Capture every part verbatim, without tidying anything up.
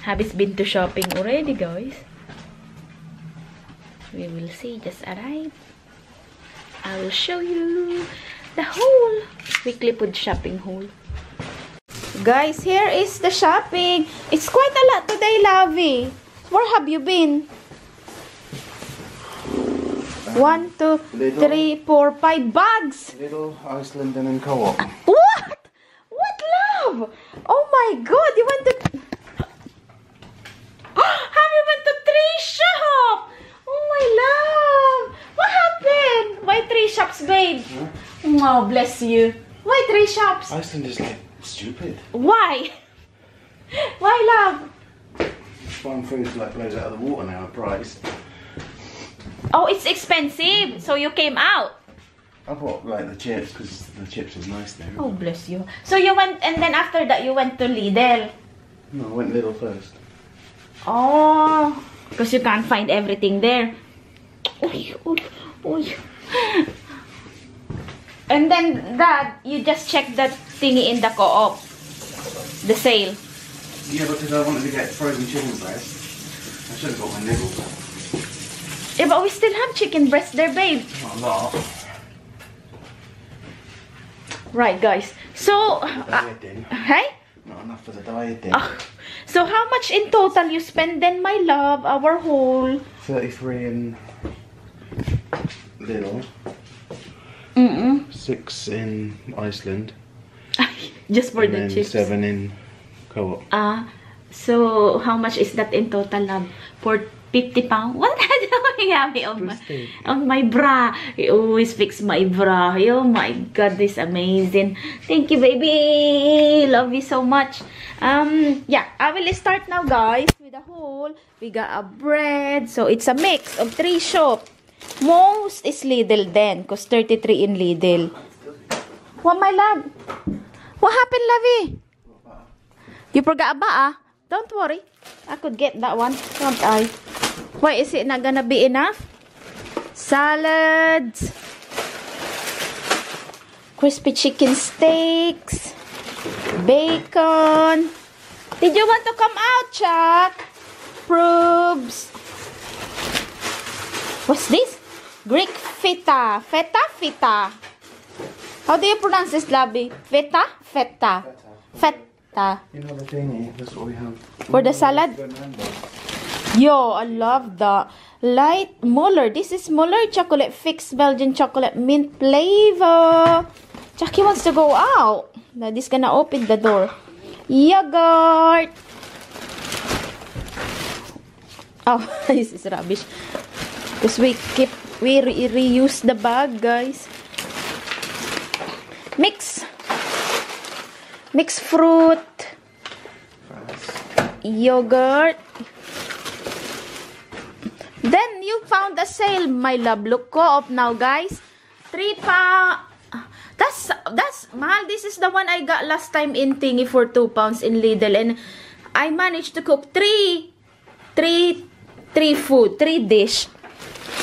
Habis been to shopping already, guys. We will see. Just arrived. I will show you the whole weekly food shopping haul. Guys, here is the shopping. It's quite a lot today, Lavi. Where have you been? One, two, Lidl, three, four, five bags. Little Iceland and Co-op. What? What, love? Oh my God! You went to? Have you went to three shops? Oh my love! What happened? Why three shops, babe? Huh? Oh, bless you. Why three shops? Iceland is like stupid. Why? Why, love? Buying food is like blows out of the water now. Price. Oh, it's expensive, so you came out. I bought like the chips because the chips is nice there. Oh, bless you. So you went, and then after that you went to Lidl. No, I went Lidl first. Oh, because you can't find everything there. Oy, oy, oy. And then that you just checked that thingy in the co-op, the sale. Yeah, because I wanted to get frozen chicken breast. I should have got my nibble. Yeah, but we still have chicken breast there, babe. Not a lot. Right, guys. So, uh, hey? Not enough for the dieting. Uh, so, how much in total you spend then, my love? Our whole thirty-three in Lidl. Mm-mm. Six in Iceland. Just for and the then chips. Seven in Co-op. Ah, uh, so how much is that in total, love? For fifty pounds? What are you doing, Abby? On my, on my bra. You always fix my bra. Oh my God, this is amazing. Thank you, baby. Love you so much. Um, yeah, I will start now, guys, with a haul. We got a bread. So, it's a mix of three shops. Most is Lidl then, because thirty-three in Lidl. What, my love? What happened, Lavi? You forgot about, ah? Don't worry. I could get that one, can't I? Why is it not gonna be enough? Salads, crispy chicken steaks, bacon. Did you want to come out, Chuck? Probes. What's this? Greek feta. Feta, feta. How do you pronounce this, Labi? Feta, feta. Feta. Ta. You know the thingy, that's what we have. For the salad? Yo, I love the light Muller. This is Muller chocolate fix Belgian chocolate mint flavor. Chucky wants to go out. Daddy's gonna open the door. Yogurt. Oh, this is rubbish. Because we keep, we re reuse the bag, guys. Mix. Mixed fruit, yogurt. Then you found a sale, my love. Look, co-op now, guys. Three pounds. That's that's mahal. This is the one I got last time in thingy for two pounds in Lidl, and I managed to cook three, three, three food, three dish.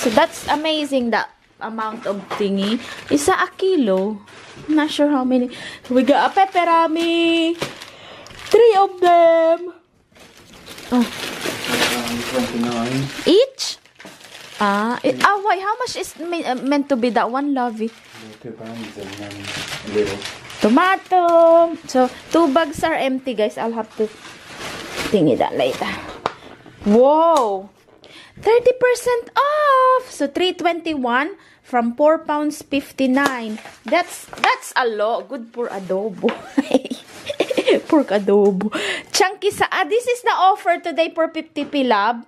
So that's amazing. That amount of thingy. Isa a kilo. Not sure how many. We got a pepperami. Three of them. Oh. twenty-nine. Each? Ah, it, oh, wait. How much is mean, uh, meant to be that one, Lovey? Two pounds and then a little. Tomato. So, two bags are empty, guys. I'll have to thingy that later. Whoa. thirty percent off. So, three twenty-one. From four pounds fifty nine. That's that's a lot. Good for adobo. Pork adobo. Chunky sa. Ah, this is the offer today for fifty pilab.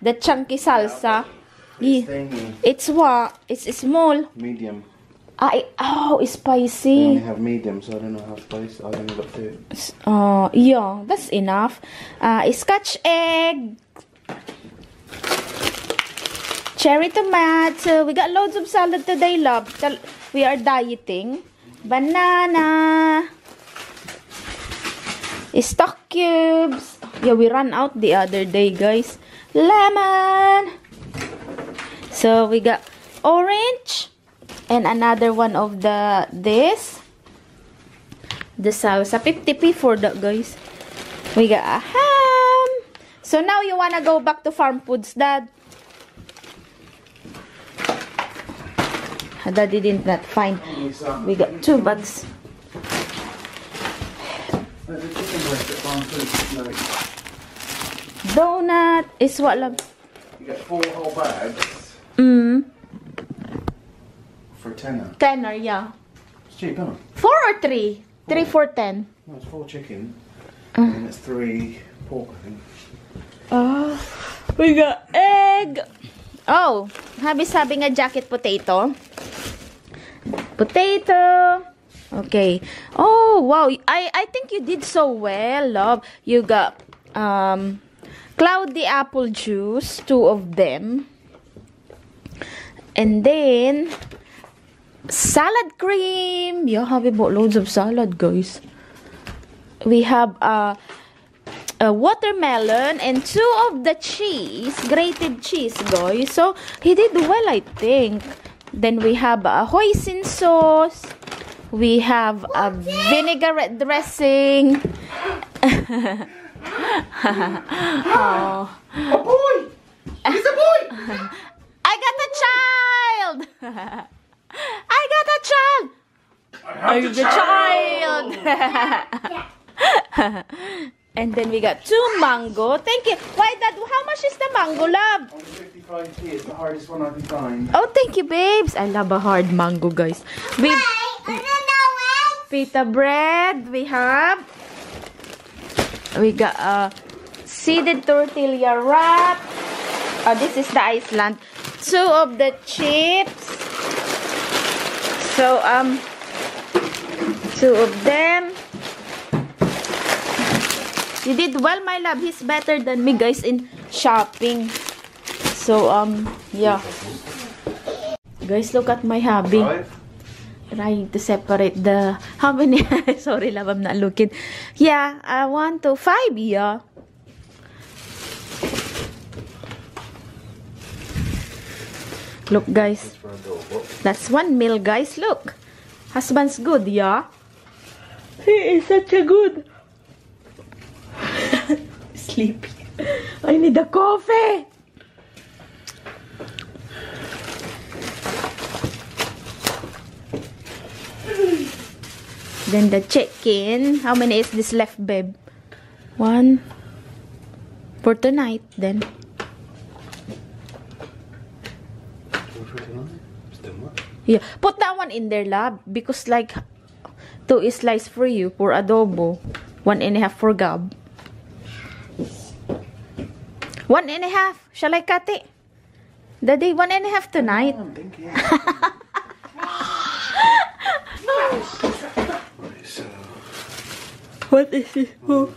The chunky salsa. It's, yeah. It's what? It's small. Medium. Ah, it, oh, it's spicy. I only have medium, so I don't know how spicy. I don't know what to. Uh, yeah, that's enough. Uh, scotch egg. Cherry tomato. We got loads of salad today, love. We are dieting. Banana. Stock cubes. Yeah, we ran out the other day, guys. Lemon. So, we got orange. And another one of the, this. The salsa. fifty p for that, guys. We got a ham. So now you wanna go back to farm foods, Dad. Daddy did not find. We got two bags. Donut is what, love? You get four whole bags. Mm. For tenner. Tenner, yeah. It's cheap, huh? Four or three? Four. Three for ten. No, it's four chicken. Uh. And then it's three pork, I think. Oh, we got egg. Oh, Hubby's having a jacket potato. Potato. Okay. Oh, wow. I, I think you did so well, love. You got um, cloudy apple juice, two of them. And then, salad cream. Yeah, Hubby bought loads of salad, guys. We have a... Uh, a watermelon and two of the cheese, grated cheese, guys. So he did well, I think. Then we have a hoisin sauce, we have a vinaigrette dressing. Oh. A boy! It's a boy! I got a child! I got a child! I have the child! child. And then we got two mango. Thank you. Why, Dad? How much is the mango, love? fifty-five K. It's the hardest one I can find. Oh, thank you, babes. I love a hard mango, guys. We okay, pita bread. We have. We got a seeded tortilla wrap. Oh, this is the Iceland. Two of the chips. So um, two of them. You did well, my love. He's better than me, guys, in shopping. So, um, yeah. Guys, look at my hubby. Right. Trying to separate the... How many? Sorry, love, I'm not looking. Yeah, uh, one, two, five, yeah. Look, guys. That's one meal, guys. Look. Husband's good, yeah. He is such a good... Sleepy. I need a coffee. Then the chicken. How many is this left, babe? One for tonight. Then. Yeah, put that one in there, love, because like two is sliced for you for adobo, one and a half for Gab. One and a half. Shall I cut it? Daddy, one and a half tonight. Oh, what is this? Oh.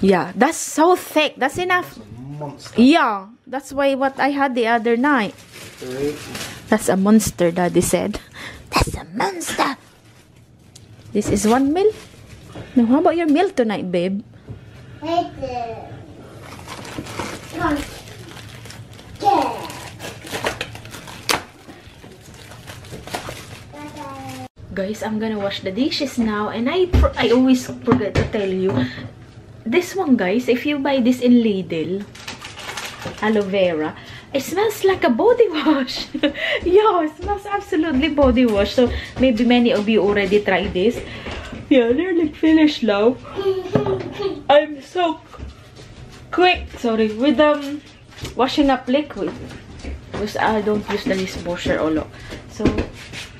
Yeah, that's so thick. That's enough. That's yeah, that's why what I had the other night. That's a monster, Daddy said. That's a monster. This is one meal. Now, how about your meal tonight, babe? Yeah. Guys, I'm gonna wash the dishes now, and I I always forget to tell you this one, guys. If you buy this in Lidl, aloe vera, it smells like a body wash. Yeah, it smells absolutely body wash. So maybe many of you already tried this. Yeah, they're like finished now. I'm so quick, sorry, with um washing up liquid, because I don't use the dishwasher a lot. So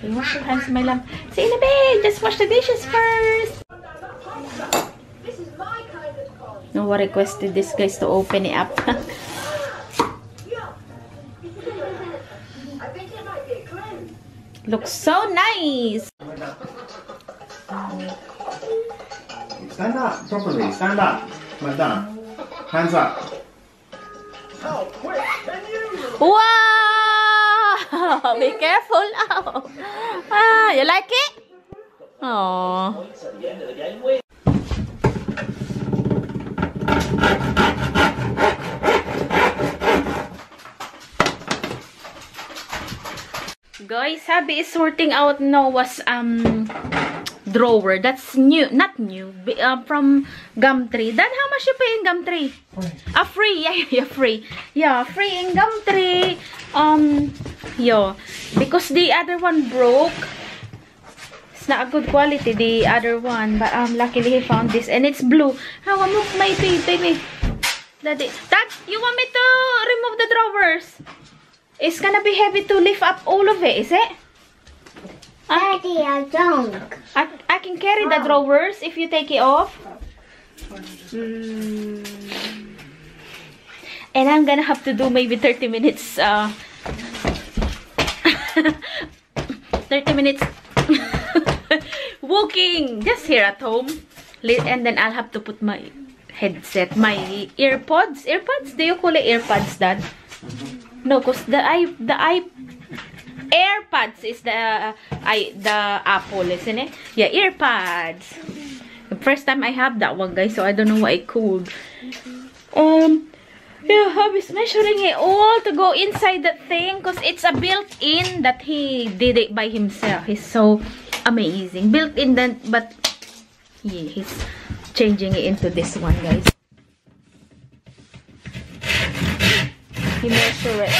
I wash your hands, my lamb. See in a bit, just wash the dishes first. No one requested this, guys, to open it up. Looks so nice. Stand up properly. Stand up, madam. Hands up. Oh, quick, can you? Wow! Be careful now. Ah, you like it? Oh. Guys, Hubby is sorting out Noah's um drawer that's new, not new, uh, from Gumtree. Then how much you pay in Gumtree? Free. Ah, free. Yeah, yeah, free. Yeah, free in Gumtree. Um, yo, because the other one broke. It's not a good quality, the other one. But um, luckily he found this, and it's blue. How I move my feet, baby. Daddy, Dad, you want me to remove the drawers? It's gonna be heavy to lift up all of it, is it? Daddy, I don't. I, I can carry oh. the drawers if you take it off. Mm. And I'm gonna have to do maybe thirty minutes. Uh, thirty minutes walking just here at home. And then I'll have to put my headset, my earpods. Earpods? Do you call it earpods, Dad? No, cause the i the i AirPods is the uh, i the Apple, isn't it? Yeah, earpods. The first time I have that one, guys, so I don't know what I called. Um, yeah, I was measuring it all to go inside that thing, cause it's a built-in that he did it by himself. He's so amazing, built-in. Then, but yeah, he's changing it into this one, guys. You measure it.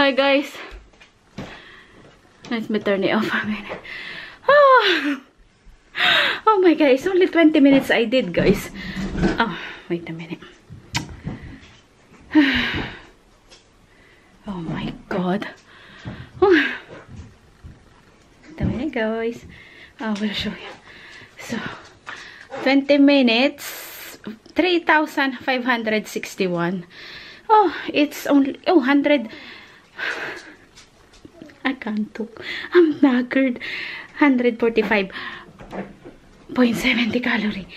Hi guys, let me turn it off a minute. Oh, oh my god, it's only twenty minutes I did, guys. Oh, wait a minute. Oh my god. Oh. Wait a minute, guys. I will show you. So, twenty minutes, three thousand five hundred sixty-one. Oh, it's only oh, one hundred. I can't talk. I'm knackered. one forty-five point seven calorie.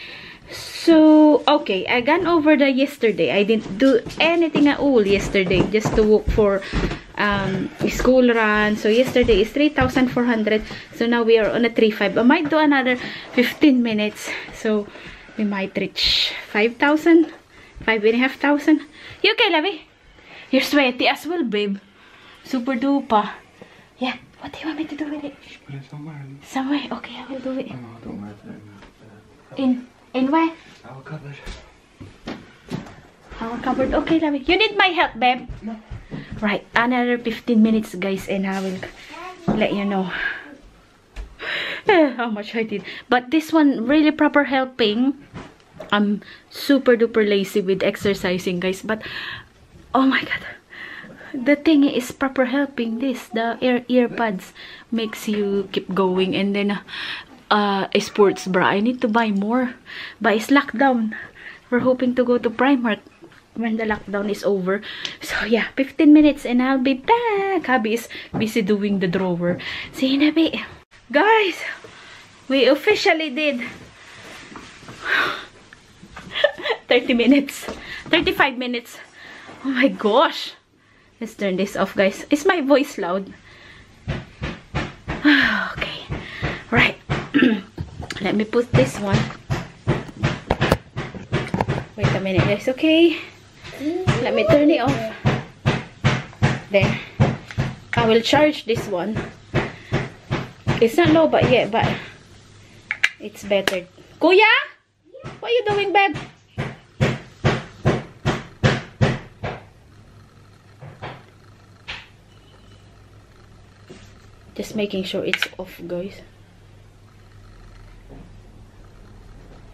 So, okay. I gone over the yesterday. I didn't do anything at all yesterday. Just to walk for um, school run. So, yesterday is three thousand four hundred. So, now we are on a three five. I might do another fifteen minutes. So, we might reach five thousand. five and a half thousand. You okay, Lavi? You're sweaty as well, babe. Super duper. Yeah. What do you want me to do with it? Put it somewhere. Somewhere? Okay, I will do it. Oh, no, don't matter. In in where? Our cupboard. Our cupboard. Okay, Lavi. You need my help, babe. No. Right. Another fifteen minutes, guys, and I will let you know how much I did. But this one really proper helping. I'm super duper lazy with exercising, guys. But oh my god. The thing is proper helping this. The ear earpads makes you keep going. And then uh, uh, a sports bra. I need to buy more. But it's lockdown. We're hoping to go to Primark when the lockdown is over. So yeah, fifteen minutes and I'll be back. Abby is busy doing the drawer. See you in a bit. Guys, we officially did thirty minutes. thirty-five minutes. Oh my gosh. Let's turn this off, guys. Is my voice loud? Okay. Right. Let me put this one. Wait a minute, guys. Okay. Let me turn it off. Then I will charge this one. It's not low but yet, but it's better. Kuya? What are you doing, babe? Just making sure it's off, guys.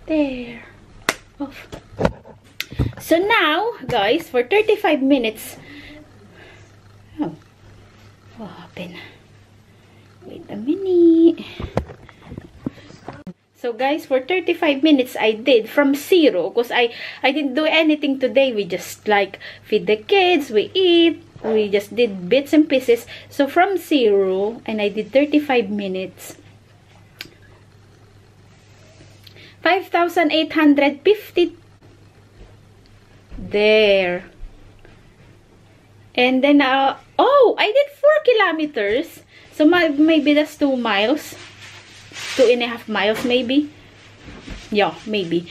There. Off. So now, guys, for thirty-five minutes. Oh. What happened? Wait a minute. So, guys, for thirty-five minutes, I did from zero. Because I, I didn't do anything today. We just, like, feed the kids. We eat. We just did bits and pieces. So from zero, and I did thirty-five minutes. five thousand eight hundred fifty there. And then uh, oh, I did four kilometers, so my, maybe that's two miles, two and a half miles maybe. Yeah, maybe.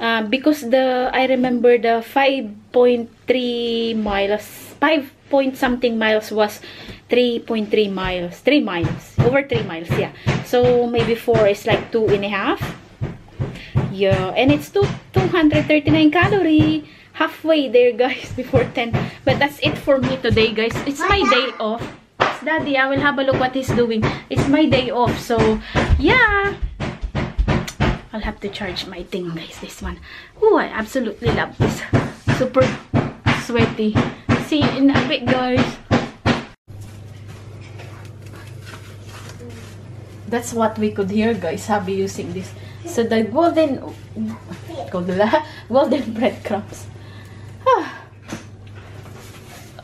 Uh, because the I remember the five point three miles, five point something miles was three point three miles, three miles, over three miles, yeah. So maybe four is like two and a half. Yeah, and it's two, two hundred thirty-nine calories, halfway there guys, before ten. But that's it for me today guys. It's my day off. It's Daddy, I will have a look what he's doing. It's my day off, so yeah. I'll have to charge my thing guys, this one. Oh, I absolutely love this. Super sweaty. See you in a bit guys. That's what we could hear guys, I'll be using this. So the golden golden breadcrumbs.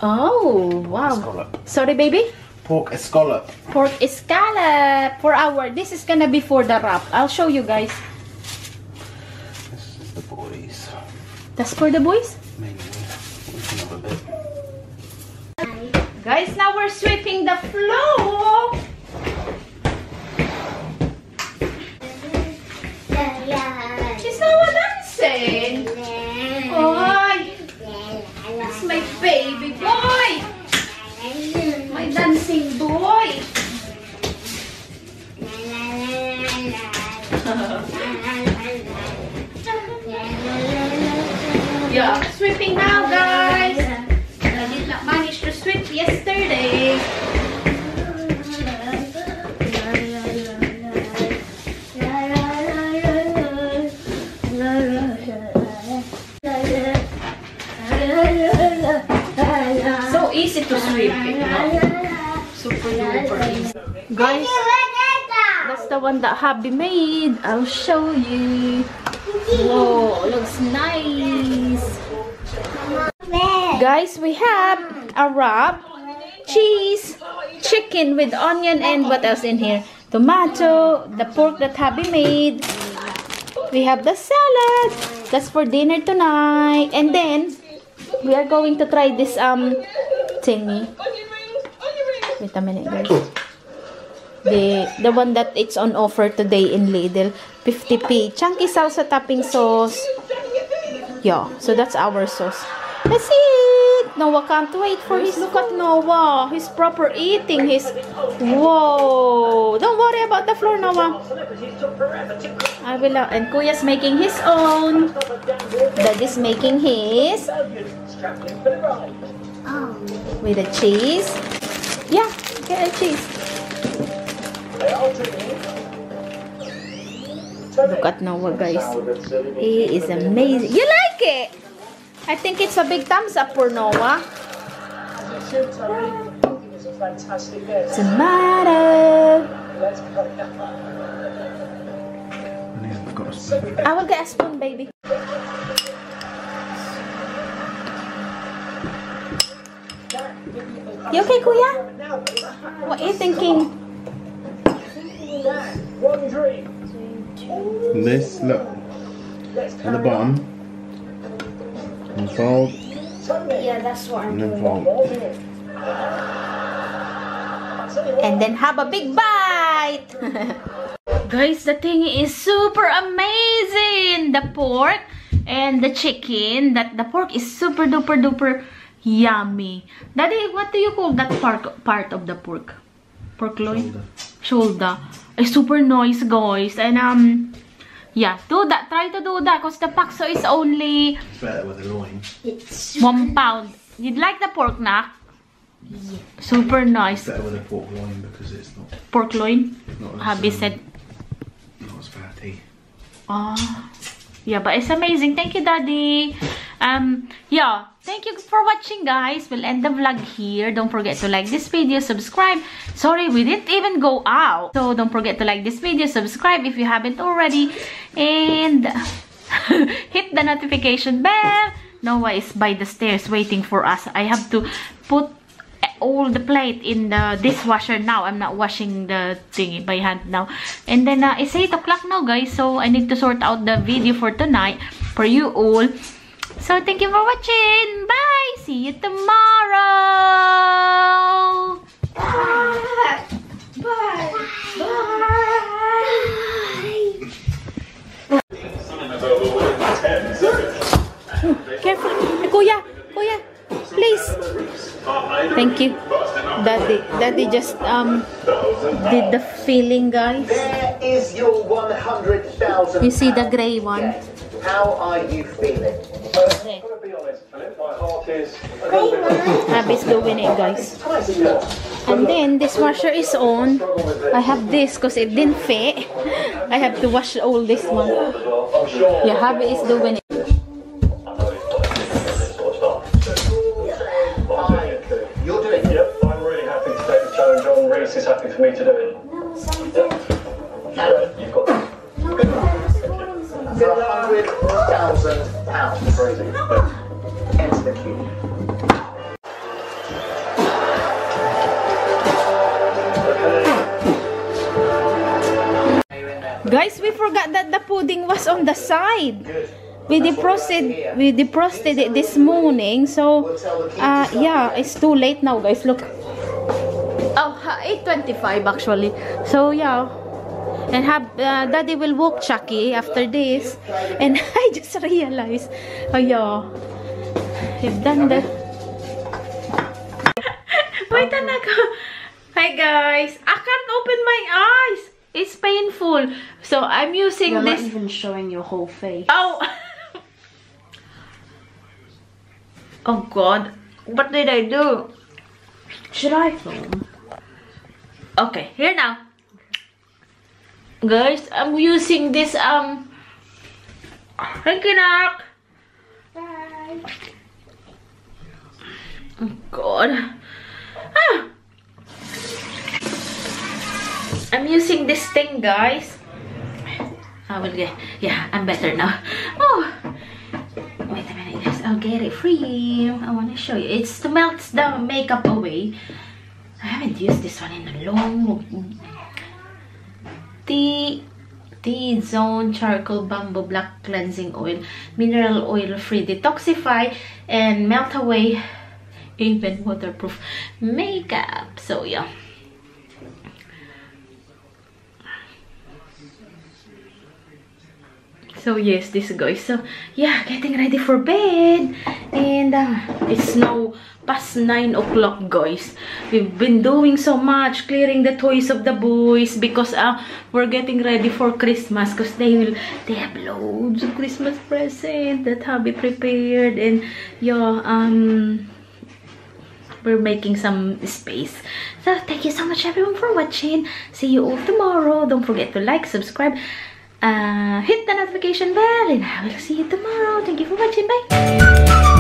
Oh wow. Scallop. Sorry baby? Pork scallop. Pork scallop for our, this is gonna be for the wrap. I'll show you guys. Boys. That's for the boys? Maybe. We'll bit. Guys, now we're sweeping the floor. It's not what I'm saying. Boy. It's my baby boy. My dancing boy. Yeah, I'm sweeping now guys. I did not manage to sweep yesterday. So easy to sweep, you know? Super duper easy. Guys, that's the one that hubby made. I'll show you. Whoa, looks nice. Guys, we have a wrap, cheese, chicken with onion, and what else in here? Tomato, the pork that hubby made. We have the salad. That's for dinner tonight. And then we are going to try this um thingy. Wait a minute, guys. The, the one that it's on offer today in Lidl, fifty p. Chunky salsa topping sauce. Yeah, so that's our sauce. That's it! Noah can't wait for his, look at Noah. He's proper eating. He's, whoa! Don't worry about the floor, Noah. I will, uh, and Kuya's making his own. Daddy's making his. With the cheese. Yeah, get a cheese. Look at Noah guys, he is amazing. You like it? I think it's a big thumbs up for Noah. Tomato. I will get a spoon baby. You okay Kuya? What are you thinking? This, look, at the bottom, and fold, yeah, that's what I'm and then fold. And then have a big bite! Guys, the thing is super amazing! The pork and the chicken, that the pork is super duper duper yummy. Daddy, what do you call that part, part of the pork? Pork loin? Shoulder. It's super nice guys, and um yeah, do that, try to do that because the Paxo is only, it's better with the loin. It's one pound. You'd like the pork knack? Yeah. Super nice. It's better with the pork loin because it's not pork loin? It's not Hubby said not as fatty. Oh yeah, but it's amazing. Thank you Daddy. Um yeah, thank you for watching guys. We'll end the vlog here. Don't forget to like this video, subscribe. Sorry, we didn't even go out. So don't forget to like this video, subscribe if you haven't already, and hit the notification bell. Noah is by the stairs waiting for us. I have to put all the plate in the dishwasher now. I'm not washing the thing by hand now. And then uh, it's eight o'clock now, guys. So I need to sort out the video for tonight for you all. So thank you for watching. Bye. See you tomorrow. Bye. Bye. Bye. Bye. Bye. Careful. Kuya. Kuya. Please. Thank you. Daddy. Daddy just um did the filling, guys. There is your one hundred thousand. You see the grey one. How are you feeling? Okay. I'm gonna be honest, Philip, my heart is a little bit... Abby's doing it, guys. And then this washer is on. I have this because it didn't fit. I have to wash all this one. Yeah, Abby is doing it. You're doing it. Yep, I'm really happy to take the challenge on. Reese is happy for me to do it. Yeah, you've got it. For a hundred thousand pounds. Crazy. Enter the queue. Guys, we forgot that the pudding was on the side. We defrosted, we defrosted it this morning, so uh, yeah, it's too late now, guys. Look. Oh, eight twenty-five actually. So yeah. And have uh, Daddy will walk Chucky after this. And I just realized, oh yeah, I've done that. Wait, Tanaka. Hi guys, I can't open my eyes. It's painful. So I'm using You're this. You're not even showing your whole face. Oh. Oh God, what did I do? Should I film? Okay, here now. Guys, I'm using this um Hankinak. Bye. Oh God. Ah. I'm using this thing, guys. I will get, yeah, I'm better now. Oh, wait a minute, guys. I'll get it free. I want to show you. It melts the makeup away. I haven't used this one in a long. T, T Zone Charcoal Bamboo Black Cleansing Oil, mineral oil free, detoxify and melt away, even waterproof makeup. So yeah, so yes, this guys. So yeah, getting ready for bed, and uh, it's now past nine o'clock, guys. We've been doing so much, clearing the toys of the boys, because uh, we're getting ready for Christmas, because they will they have loads of Christmas presents that have been prepared. And yeah, um we're making some space. So thank you so much everyone for watching. See you all tomorrow. Don't forget to like, subscribe, uh hit the notification bell, and I will see you tomorrow. Thank you for watching. Bye.